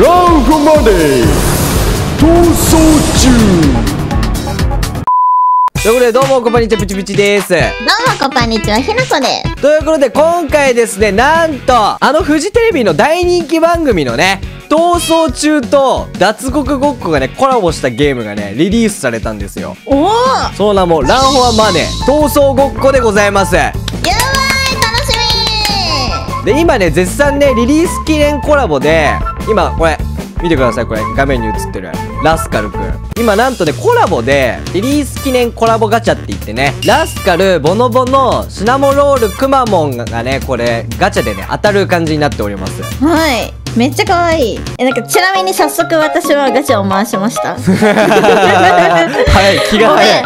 ラウフまで逃走中。ということで、どうもこんばんにちは、プチプチです。どうもこんばんにちは、ひなこです。ということで、今回ですね、なんとフジテレビの大人気番組のね、逃走中と脱獄ごっこがね、コラボしたゲームがね、リリースされたんですよ。おお、その名もランフォアマネー逃走ごっこでございます。で、今ね、絶賛ね、リリース記念コラボで、今これ見てください。これ画面に映ってるラスカルくん、今なんとね、コラボでリリース記念コラボガチャって言ってね、ラスカル、ボノボノ、シナモロール、くまモンがね、これガチャでね、当たる感じになっております。はい、めっちゃ可愛い。なんか、ちなみに早速私はガチャを回しました。はい、気が早い。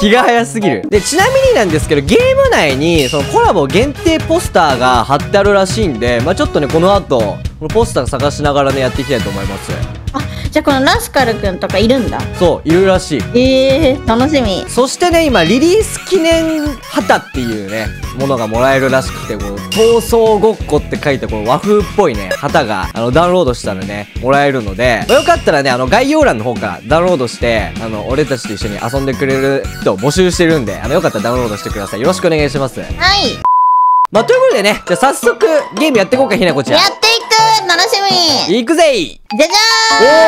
気が早すぎる。で、ちなみになんですけど、ゲーム内にそのコラボ限定ポスターが貼ってあるらしいんで、まあちょっとね、この後、このポスター探しながらね、やっていきたいと思います。あ、じゃあこのラスカルくんとかいるんだ。そう、いるらしい。楽しみ。そしてね、今、リリース記念旗っていうね、ものがもらえるらしくて、こう、逃走ごっこって書いて、この和風っぽいね、旗が、ダウンロードしたらね、もらえるので、よかったらね、概要欄の方からダウンロードして、俺たちと一緒に遊んでくれる人を募集してるんで、よかったらダウンロードしてください。よろしくお願いします。はい。まあ、ということでね、じゃあ早速、ゲームやっていこうか、ひなこちゃん。やっていく、楽しみ。いくぜい。じゃじ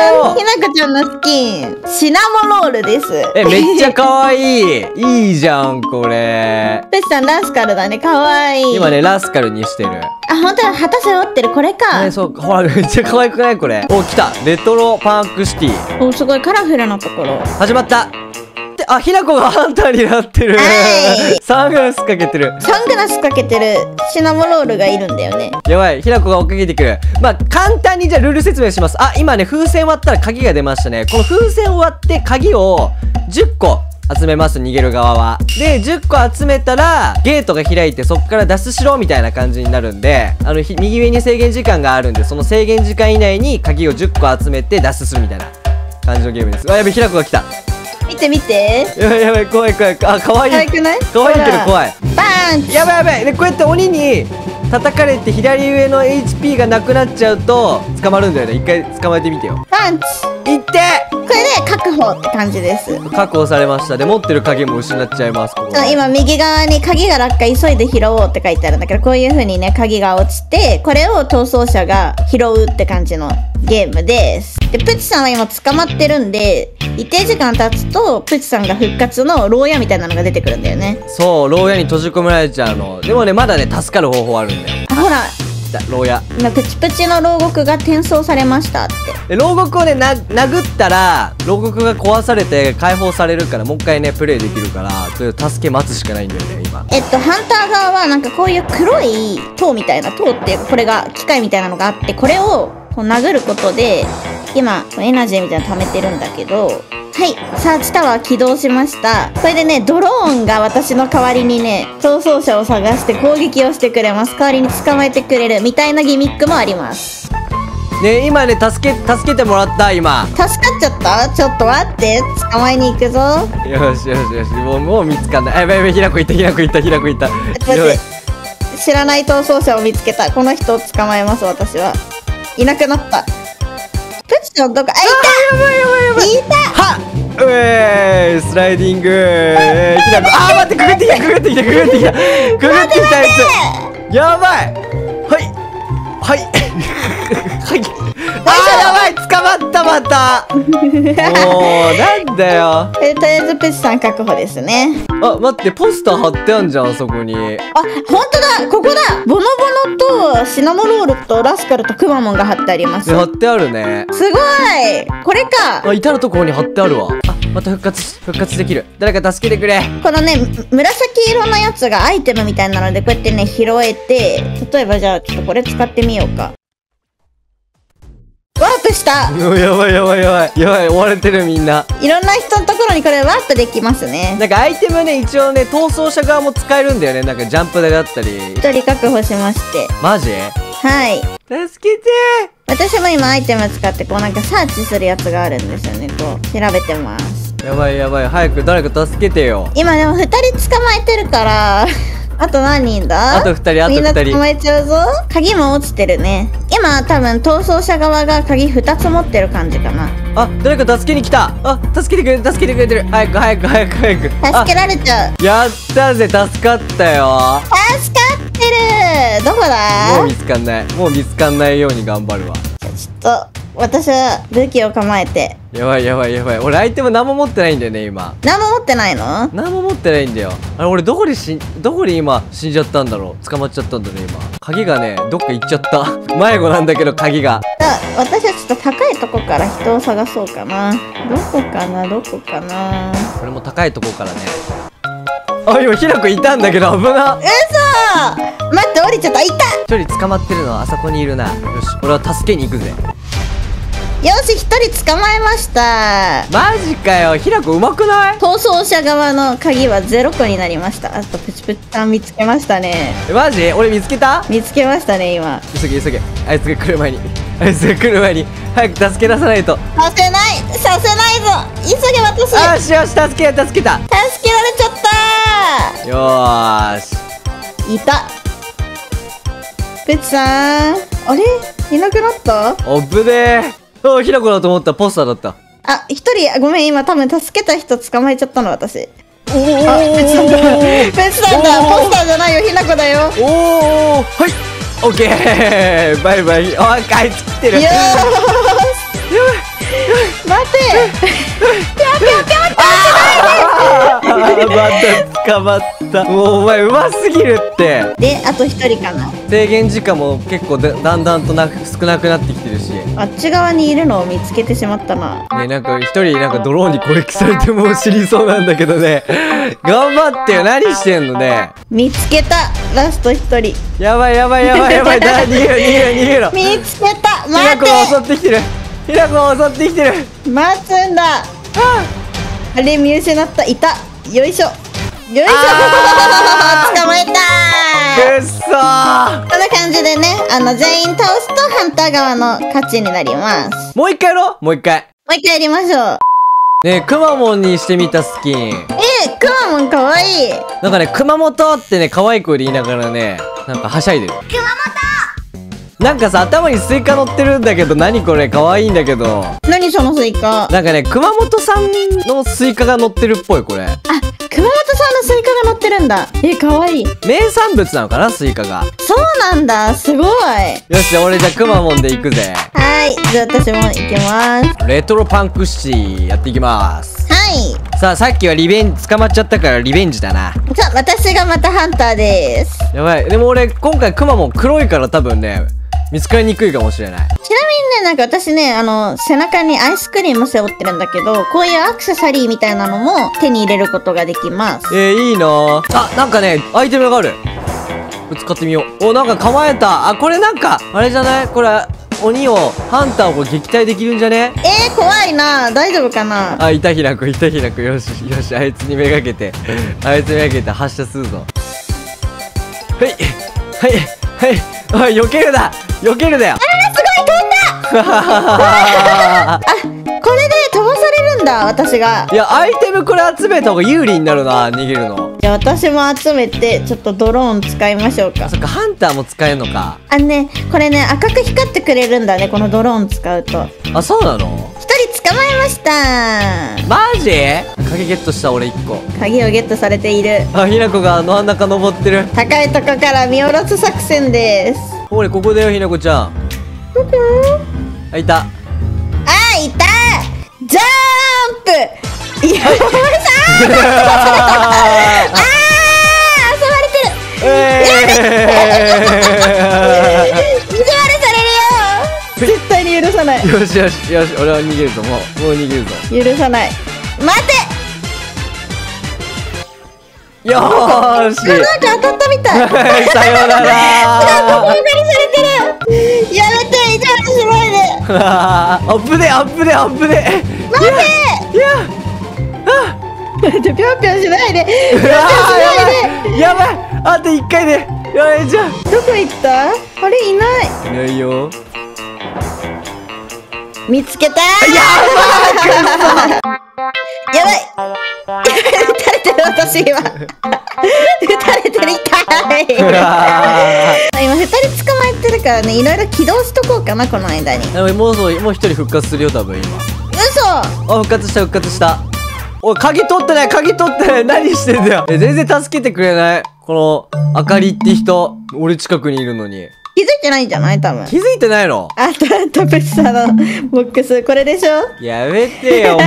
ゃーん、ひなこちゃんのスキン、シナモロールです。え、めっちゃかわいい。いいじゃん、これ。ペスさん、ラスカルだね、かわいい。今ね、ラスカルにしてる。あ、ほんとだ、旗背負ってる、これか。ね、そう、ほら、めっちゃ可愛くないこれ。お、来た。レトロパークシティ。お、すごい、カラフルなところ。始まった。あ、ひなこがハンターになってる。サングラスかけてる。サングラスかけてるシナモロールがいるんだよね。やばい、ひなこが追っかけてくる。まあ、簡単にじゃあルール説明します。あ、今ね、風船割ったら鍵が出ましたね。この風船を割って鍵を10個集めます、逃げる側は。で、10個集めたら、ゲートが開いて、そっから脱出しろみたいな感じになるんで、右上に制限時間があるんで、その制限時間以内に鍵を10個集めて脱出するみたいな感じのゲームです。あ、やべ、ひなこが来た。見て見て。やばいやばい、怖い怖い。あ、かわいい。かわいくない？かわいいけど怖い。バーン！やばいやばい。で、こうやって鬼に叩かれて左上の HP がなくなっちゃうと捕まるんだよね。一回捕まえてみてよ。パンチ！いって！これで確保って感じです。確保されました。で、持ってる鍵も失っちゃいます。ここ今右側に鍵が落下、急いで拾おうって書いてあるんだけど、こういう風にね、鍵が落ちて、これを逃走者が拾うって感じのゲームです。で、プチさんは今捕まってるんで、一定時間経つとプチさんが復活の牢屋みたいなのが出てくるんだよね。そう、牢屋に閉じ込められちゃうの。でもね、まだね、助かる方法あるんだよ。あ、ほら、来た、牢屋。今プチプチの牢獄が転送されましたって。で、牢獄をね、殴ったら牢獄が壊されて解放されるから、もう一回ね、プレイできるから、それを助け待つしかないんだよね、今。ハンター側はなんかこういう黒い塔みたいな、塔っていうか、これが機械みたいなのがあって、これをこう殴ることで、今エナジーみたいなの貯めてるんだけど、はい、サーチタワー起動しました。これでね、ドローンが私の代わりにね、逃走者を探して攻撃をしてくれます。代わりに捕まえてくれるみたいなギミックもあります。ね、今ね、助けてもらった、今。助かっちゃった？ちょっと待って、捕まえに行くぞ。よしよしよし、もう見つかんない。あ、やばいやばい、ひらこいった。知らない逃走者を見つけた。この人を捕まえます、私は。いなくなった。プチちゃんどこ？あ、いた！うえーい、スライディング。あー、待って、くぐってきたやつ。やばい。はい。あー、やばい、捕まった、また。もう、なんだよ。とりあえず、プチさん確保ですね。あ、待って、ポスター貼ってあんじゃん、あそこに。あ、ほんとだ、ここだ。ボノボノとシナモロールとラスカルとくまモンが貼ってあります。貼ってあるね。すごい、これか。あ、至るところに貼ってあるわ。あ、また復活できる。誰か助けてくれ。このね、紫色のやつがアイテムみたいなので、こうやってね、拾えて、例えばじゃあ、ちょっとこれ使ってみようか。ワープした。やばい、追われてる、みんな。いろんな人のところにこれワープできますね。なんかアイテムね、一応ね、逃走者側も使えるんだよね。なんかジャンプ台だったり。1人確保しまして。マジ？はい、助けてー。私も今アイテム使って、こうなんかサーチするやつがあるんですよね。こう調べてます。やばいやばい、早く誰か助けてよ。今でも2人捕まえてるからあと何人だ？あと2人、あと2人。みんな捕まえちゃうぞ。鍵も落ちてるね。今多分逃走者側が鍵2つ持ってる感じかな。あ、誰か助けに来た。あ、助けてくれてる。早く早く早く早く。助けられちゃう。やったぜ、助かったよ。助かってる。どこだ？もう見つかんない。もう見つかんないように頑張るわ。ちょっと私は武器を構えて。やばいやばいやばい。俺アイテム何も持ってないんだよね今。何も持ってないの？何も持ってないんだよ。あれ俺どこで今死んじゃったんだろう。捕まっちゃったんだね今。鍵がねどっか行っちゃった。迷子なんだけど鍵が。私はちょっと高いとこから人を探そうかな。どこかな。これも高いとこからね。あ、今ヒラくんいたんだけど危な。嘘。待って降りちゃった。いた。一人捕まってるのはあそこにいるな。よし、俺は助けに行くぜ。よし、一人捕まえました。マジかよ、ひらこうまくない？逃走者側の鍵は0個になりました。あとプチプチさん見つけましたね。マジ？俺見つけた？見つけましたね今。急げ。あいつが来る前に早く助け出さないと。させないぞ。急げ私。よし助けた。助けられちゃった。よーし、いた。プチさん、あれいなくなった。おぶねー。あ、ひらこだと思った。ポスターだった。あ、一人、ごめん、今多分助けた人捕まえちゃったの、私。おお、別なんだ。ポスターじゃないよ、ひらこだよ。おお、はい、オッケー、バイバイ。あ、帰ってきてる。よーし、待て。また捕まった。もうお前うますぎるって。で、あと一人かな。制限時間も結構だんだんと少なくなってきてるし。あっち側にいるのを見つけてしまったな。ね、なんか一人なんかドローンに攻撃されてもう知りそうなんだけどね。頑張ってよ、何してんのね。見つけた。ラスト一人。やばい。逃げろ。見つけた。待て。ひらこが襲ってきてる。待つんだ。あれ見失った。いた。よいしょ。捕まえたー。くっそー。こんな感じでね、全員倒すとハンター側の勝ちになります。もう一回やりましょう。ねえ、くまモンにしてみたスキン。くまモンかわいい。なんかね、熊本ってね、可愛い声で言いながらね、なんかはしゃいでる。熊本。なんかさ、頭にスイカ乗ってるんだけど、何これ可愛いんだけど。何そのスイカ。なんかね、熊本産のスイカが乗ってるっぽい、これ。あ、熊本産のスイカが乗ってるんだ。かわいい。名産物なのかな、スイカが。そうなんだ、すごい。よし、俺じゃあくまモンで行くぜ。はい、じゃあ私も行きます。レトロパンクシティやっていきます。はい。さあ、さっきはリベンジ捕まっちゃったからリベンジだな。さあ、私がまたハンターです。やばい、でも俺今回くまモン黒いから多分ね、見つかりにくいかもしれない。ちなみにね、なんか私ね、背中にアイスクリーム背負ってるんだけど、こういうアクセサリーみたいなのも手に入れることができます。いいなぁ。あ、なんかね、アイテムがある。使ってみよう。お、なんか構えた。あ、これなんか、あれじゃない？これ、鬼を、ハンターを撃退できるんじゃね？怖いなぁ。大丈夫かな？あ、いたひらく。よし、あいつにめがけて発射するぞ。はい。おい、避けるだよ。あら、すごい飛んだ。あ、これで飛ばされるんだ私が。いや、アイテムこれ集めた方が有利になるな、逃げるの。いや、私も集めてちょっとドローン使いましょうか。そっか、ハンターも使えるのか。あのね、これね、赤く光ってくれるんだね、このドローン使うと。あ、そうなの。一人捕まえましたー。マジ？鍵ゲットした俺1個。鍵をゲットされている。あ、ひなこが真ん中登ってる。高いとこから見下ろす作戦です。ほれ、ここだよひなこちゃん。どこ？あ、いた。あ、いた。ジャーンプ。いや、はい、あー、遊ばれてる。意地悪されるよ。絶対に許さない。よし、俺は逃げるぞ。もう逃げるぞ。許さない。待て。よーし、なんか当たったみたい。さよなら。やめて、意地悪しないで。アップで。待て。いや、ぴょんぴょんしないで。やばい、あと1回で。やばい。じゃあどこ行った？あれ、いない。いないよ。見つけた。やばい。やばい。撃たれてる私今。撃たれてる、痛い。今2人捕まえてるからね、いろいろ起動しとこうかな、この間に。もう一人復活するよ、多分今。嘘。あ、復活した、復活した。おい、鍵取ってない、鍵取ってない、何してんだよ。全然助けてくれない。この、あかりって人、俺近くにいるのに。気づいてないんじゃない？多分。気づいてないの？あ、トペシさんのボックス、これでしょ？やめてよ、も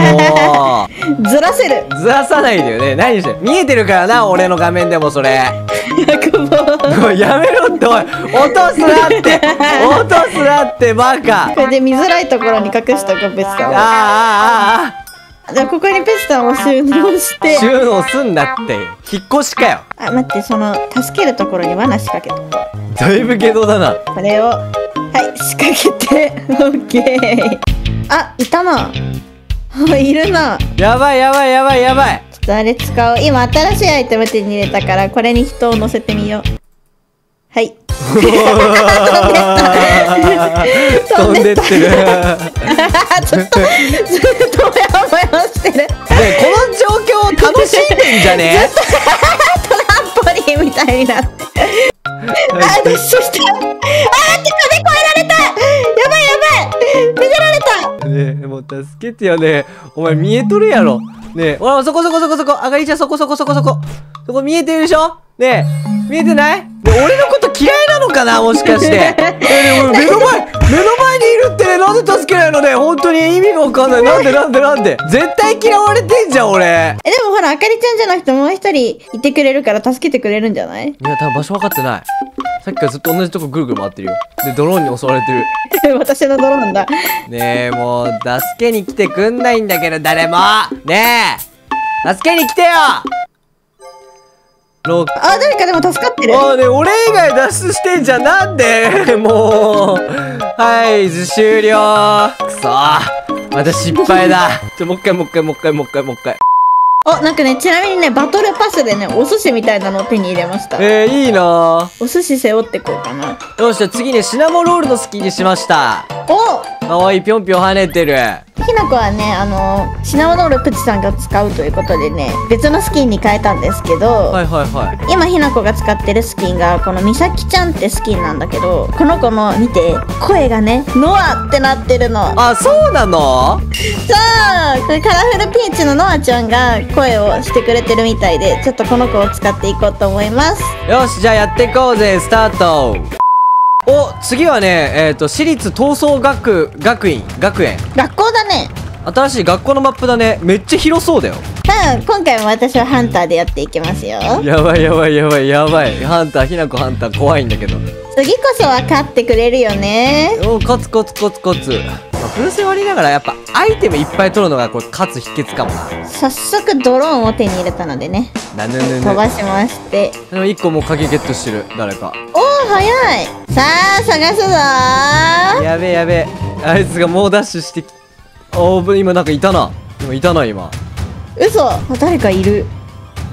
う。ずらせる。ずらさないでよね。何してる？見えてるからな、俺の画面でもそれ。やめろって、おい。落とすなって。落とすなって、バカ。これで見づらいところに隠しとく、ペシさん。じゃあ、ここにペシさんを収納して。収納すんなって。引っ越しかよ。あ、待って、その、助けるところに罠仕掛けとこう。だいぶ下道だな。これをはい仕掛けてオッケー。あ、いたな。いるな。やばいやばいやばいやばい。ちょっとあれ使おう。今新しいアイテム手に入れたから、これに人を乗せてみよう。はい。飛んでってる。ちょっともやもやしてる。ねえ、この状況を楽しんでんじゃねえ。トランポリンみたいになって。あ、脱出した。あー、壁越えられた。やばいやばい、逃げられた。ねえ、もう助けてよね。お前見えとるやろ。ねえ、ほら、そこそこそこそこ、あかりちゃん、そこそこそこそこそこ見えてるでしょ。ねえ、見えてない？俺のこと嫌いなのかな、もしかして。目の前にいるってね、なんで助けないのね。本当に意味がわかんない。なんで絶対嫌われてんじゃん、俺。でもほら、あかりちゃんじゃなくてもう一人いてくれるから助けてくれるんじゃない？いや、多分場所分かってない。さっきからずっと同じとこぐるぐる回ってるよ。で、ドローンに襲われてる。私のドローンだ。ねえ、もう、助けに来てくんないんだけど、誰も。ねえ、助けに来てよ。あ、誰かでも助かってる。ああ、ね、俺以外脱出してんじゃん。なんでもう。はい、終了。くそー、また失敗だ。じゃ、もう一回。あ、なんかね、ちなみにね、バトルパスでね、お寿司みたいなのを手に入れました。いいなー。お寿司背負ってこうかな。よし、じゃあ次ね、シナモロールのスキーにしました。お、かわいい、ぴょんぴょん跳ねてる。きなこはね、シナモロールプチさんが使うということでね、別のスキンに変えたんですけど、今ひなこが使ってるスキンがこのみさきちゃんってスキンなんだけど、この子の見て、声がね、ノアってなってるの。あ、そうなの？そう、これカラフルピーチのノアちゃんが声をしてくれてるみたいで、ちょっとこの子を使っていこうと思います。よし、じゃあやっていこうぜ。スタート。お、次はね、私立闘争学園。学校だね。新しい学校のマップだね。めっちゃ広そうだよ。うん、今回も私はハンターでやっていきますよ。やばい。ハンター、ひなこハンター怖いんだけど。次こそは勝ってくれるよね。お、コツ。風船割りながらやっぱアイテムいっぱい取るのがこれ勝つ秘訣かもな。早速ドローンを手に入れたのでね、飛ばしまして、1個もう鍵ゲットしてる誰か。おお、早い。さあ探すぞー。やべえ、あいつが猛ダッシュしてき、おー、今なんかいたな。今嘘、誰かいる。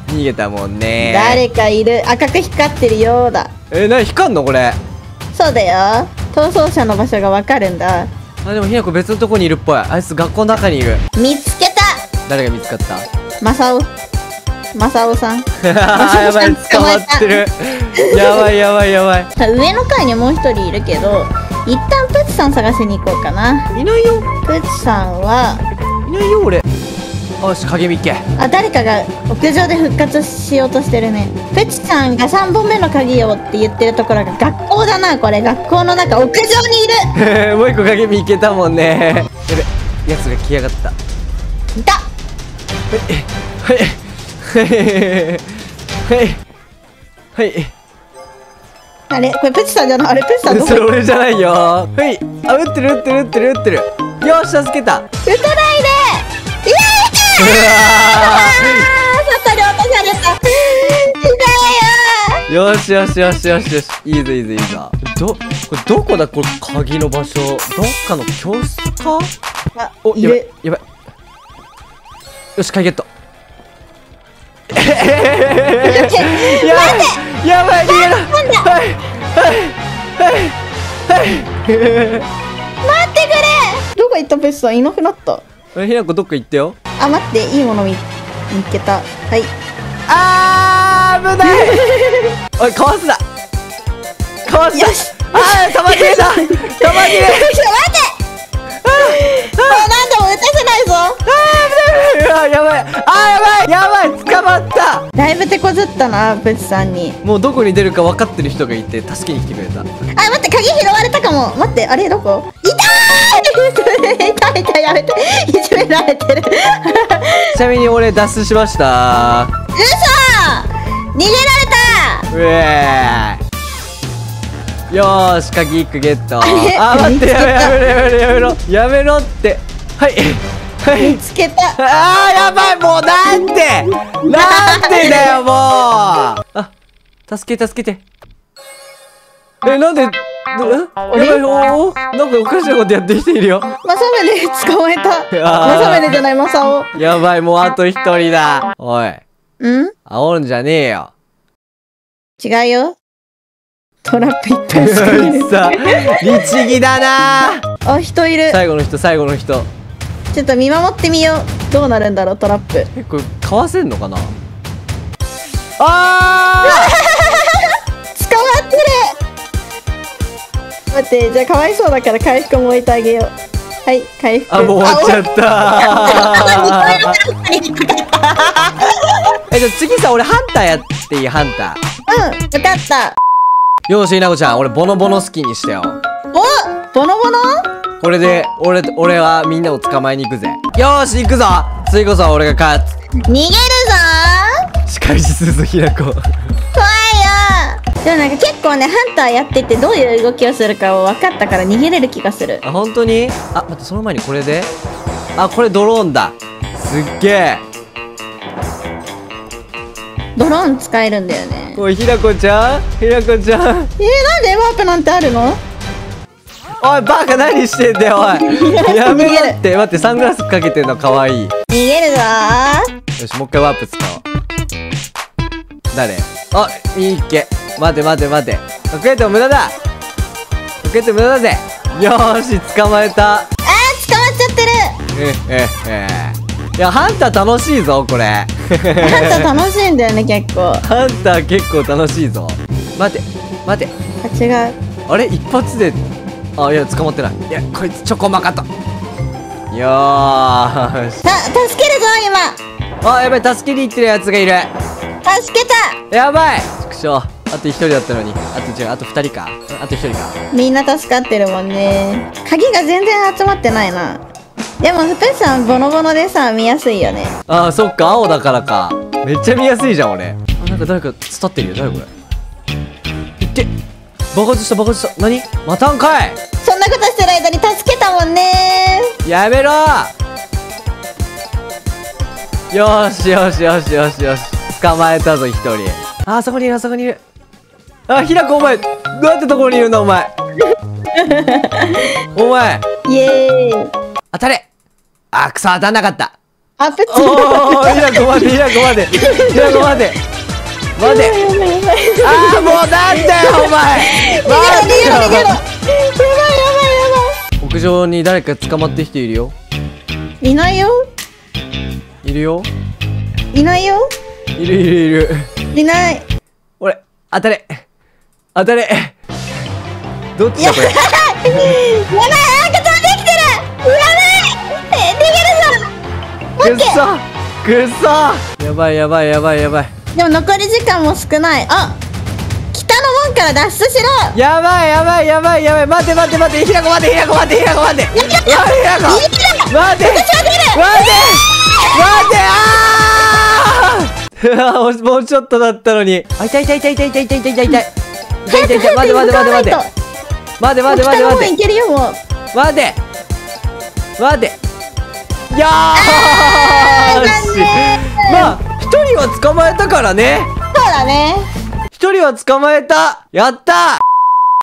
逃げたもんね。誰かいる。赤く光ってるようだ。何光んのこれ。そうだよ、逃走者の場所がわかるんだ。あ、でもひなこ別のとこにいるっぽい。あいつ学校の中にいる。見つけた。誰が見つかった？マサオさん。やばい、捕まってる。やばい。上の階にもう一人いるけど、一旦プチさん探しに行こうかな。いないよ。プチさんはいないよ、俺。よし、影見っけ。あ、誰かが屋上で復活しようとしてるね。プチさんが3本目の鍵をって言ってるところが学校だな。これ学校の中、屋上にいる。もう一個影見っけたもんね。やべ、やつが来やがった。いた。はい。あれ、これプチさんじゃない。あれ、プチさんどこ？それ俺じゃないよ。はい。あ、撃ってる。よし、助けた。撃たないで。うわー、外に落とされた。痛いよー。よし。いいぞ。これどこだ？これ鍵の場所。どっかの教室か？あ、お、やばい。よし、鍵ゲット。やばい、逃げろ。はい。待ってくれ。どこ行った？ペスさんいなくなった。ひなこどっか行ったよ。あ、待って、いいもの見つけた。はい。あ危ない。おい、かわすな、かわすな。ああ、たまにえだ、たまにえ。ちょっと待って、なんでも打たせないぞ。ああ、危ない。やばい、ああ、やばい、やばい、捕まった。だいぶ手こずったな、ブチさんに。もうどこに出るか分かってる人がいて助けに来てくれた。あ、待って、鍵拾われたかも。待って、あれ、どこ。痛い痛い、やめて、いじめられてる。ちなみに俺脱出しました。うそ、逃げられた。うえー、よーし、鍵1個ゲット。あ、待って、やめろって。はいはい、見つけた。あー、やばい、もうなんてだよ、もう。あ、助けて。え、なんで。おなんかおかしなことやってきているよ。マサメで捕まえた。マサメでじゃない、マサオ。やばい、もうあと一人だ。おい、うん、煽るんじゃねえよ。違うよ、トラップいっぱい仕掛ける。さ、律儀だな。あ、人いる。最後の人ちょっと見守ってみよう。どうなるんだろう、トラップ。これかわせんのかな。あー捕まってる。待って、じゃあかわいそうだから回復も置いてあげよう。はい、回復。あ、もう終わっちゃった。え、じゃあ次さ、俺ハンターやっていい？ハンター。うん、分かった。よし、いなこちゃん、俺ボノボノ好きにしてよ。お、ボノボノ。これで俺はみんなを捕まえに行くぜ。よし、行くぞ。次こそ俺が勝つ。逃げるぞー。仕返しするぞ、ひなこ。怖いよー。でもなんか結構ね、ハンターやっててどういう動きをするかを分かったから逃げれる気がする。あ、本当に。あ、待って、その前にこれで、あ、これドローンだ。すっげえ、ドローン使えるんだよね。おい、ひなこちゃんなんでワープなんてあるの。おい、バカ、何してんだよ、おい。やめろって。待って、サングラスかけてんのかわいい。逃げるぞー。よし、もう一回ワープ使おう。誰。あ、いいっけ。待て、隠れても無駄だぜ。よーし、捕まえた。あー、捕まっちゃってる。いや、ハンター楽しいぞ、これ。ハンター楽しいんだよね、結構。ハンター結構楽しいぞ。待て。あ、違う。あれ、一発で。あ、いや、捕まってない。いや、こいつ、ちょこまかと。よーし。助けるぞ、今。あ、やばい、助けに行ってるやつがいる。助けた。やばい、ちくしょう。あと1人だったのに。あと2人か。あと1人か。みんな助かってるもんね。鍵が全然集まってないな。でもプチさんボノボノでさ、見やすいよね。ああ、そっか、青だからか。めっちゃ見やすいじゃん、俺。あ、なんか誰か伝ってるよ。誰これ。いって、爆発した。何、またんかい。そんなことしてる間に助けたもんね。やめろ。よし、捕まえたぞ、1人。あそこにいる、あ、ひなこ、お前、どうやってところにいるんだ、お前。お前。イエーイ。当たれ。あ、くそ、当たんなかった。あ、プチ。おー、ひなこまで。待て。あー、もうなんだよ、お前。逃げろ。やばい。屋上に誰か捕まってきているよ。いないよ。いる。俺、当たれ。どっちだこれ。やばい、赤ちゃんできてる。やばい、逃げるぞ。くっそ。やばい。でも残り時間も少ない。あ、北の門から脱出しろ。やばい。待て。ひなこ待て。待て。もうちょっとだったのに。あ、痛い。待て。いけるよ、もう。待て。よーし。まあ、一人は捕まえたからね。そうだね。一人は捕まえた。やった。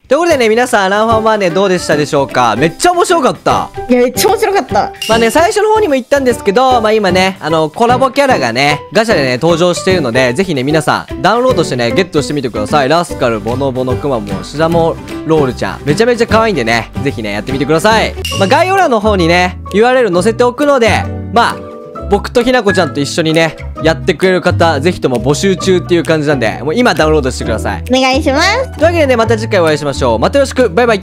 ということでね、皆さん、アランファンマーネどうでしたでしょうか。めっちゃ面白かった。いや、めっちゃ面白かった。まあね、最初の方にも言ったんですけど、まあ今ね、コラボキャラがね、ガチャでね、登場しているので、ぜひね、皆さん、ダウンロードしてね、ゲットしてみてください。ラスカル、ボノボノ、クマモン、シダモロールちゃん。めちゃめちゃ可愛いんでね、ぜひね、やってみてください。まあ概要欄の方にね、URL 載せておくので、まあ、僕とひなこちゃんと一緒にねやってくれる方ぜひとも募集中っていう感じなんで、もう今ダウンロードしてください。お願いします。というわけでね、また次回お会いしましょう。またよろしく。バイバイ。